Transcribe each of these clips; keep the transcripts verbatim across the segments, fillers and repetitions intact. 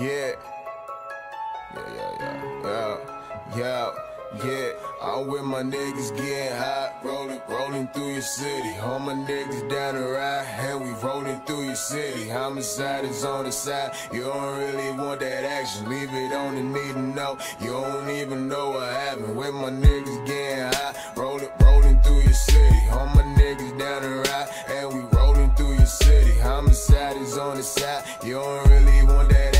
Yeah, yeah, yeah, yeah, yeah, yeah, yeah. I'm with my niggas getting hot, rolling, rolling through your city. All my niggas down the ride, and we rolling through your city. Homicide is on the side, you don't really want that action. Leave it on the need to know, you don't even know what happened. With my niggas getting hot, rolling, rolling through your city. All my niggas down the ride, and we rolling through your city. Homicide is on the side, you don't really want that.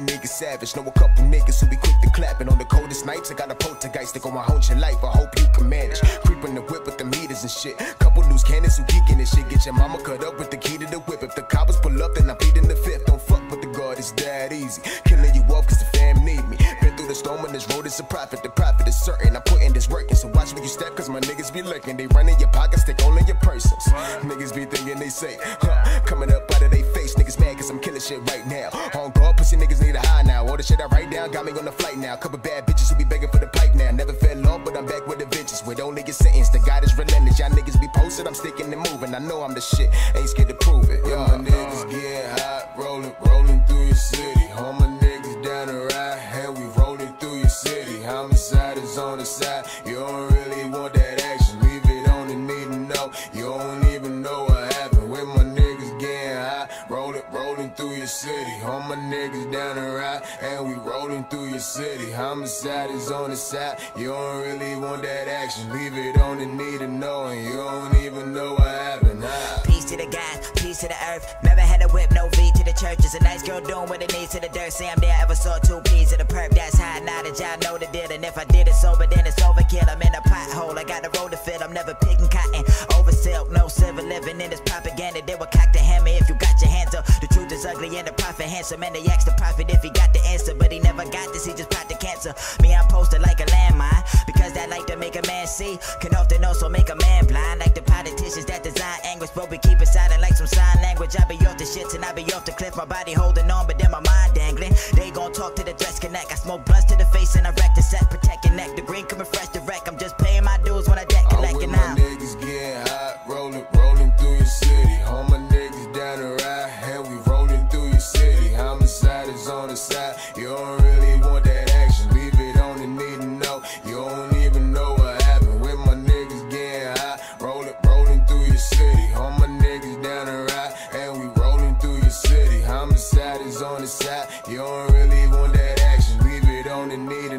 Niggas savage, know a couple niggas who be quick to clapping. On the coldest nights, I got a poltergeist to go my whole your life. I hope you can manage. Creeping the whip with the meters and shit. Couple loose cannons who geeking and shit. Get your mama cut up with the key to the whip. If the coppers pull up, then I'm pleading the fifth. Don't fuck with the guard, it's that easy. Killing you off cause the fam need me. Been through the storm and this road is a profit. The profit is certain, I'm putting this work in. So watch where you step cause my niggas be lurking. They running your pockets, they only your persons. Niggas be thinking they safe, huh? Coming up out of they face. Niggas mad cause I'm killing shit right now. On guard, pussy niggas need a high now. All the shit I write down got me on the flight now. Couple bad bitches who be begging for the pipe now. Never fell off, but I'm back with the bitches. With only get sentenced, the God is relentless. Y'all niggas be posted, I'm sticking and moving. I know I'm the shit, ain't scared to prove it. Yo, my niggas get hot, rolling, rolling through your city. All my niggas down the ride, and we rolling through your city. Homicide is on the side, you don't really want that action. Leave it on the need to know, you don't even know what happened. With my niggas getting hot, rolling, rolling through your city. All my niggas down the ride, and we rolling through your city. Homicide is on the side, you don't really want that action. Leave it on the need to know, and you don't even know what happened. Nah. Peace to the guys, peace to the earth. Never had a whip, no V to the churches. A nice girl doing what it needs to the dirt. Say I'm there, ever saw two peas in a perp. That's high knowledge, I know the deal. And if I did it sober, then it's overkill. I'm in a pothole, I got a road to fill. I'm never picking cotton over silk. No silver living in this propaganda. They will cock the hammer if you got your hands up. The truth is ugly and the prophet handsome. And they asked the prophet if he got the answer, but he never got this, he just popped the cancer. Me, I'm posted like a landmine, because that like to make a man see, can often also make a man blind. Like the politicians that design anguish, but we keep it silent like some sign language. I be off the shits and I be off the cliff. My body holding on, but then my mind dangling. They gon' talk to the dress connect. I smoke blunts to the face and I wreck the set. Protect your neck, the green coming fresh to wreck. I'm just paying my dues when I deck collect it now. All my niggas getting hot, rolling, rolling through your city. All my niggas down the ride, and we rolling through your city. Homicide is on the side, you don't really want that action. Leave it on the need to know, you don't even know what happened. With my niggas getting hot, rolling, rolling through your city. All my niggas down the ride, and we rolling through your city. Homicide is on the side, you don't really want that action. Leave it on the need.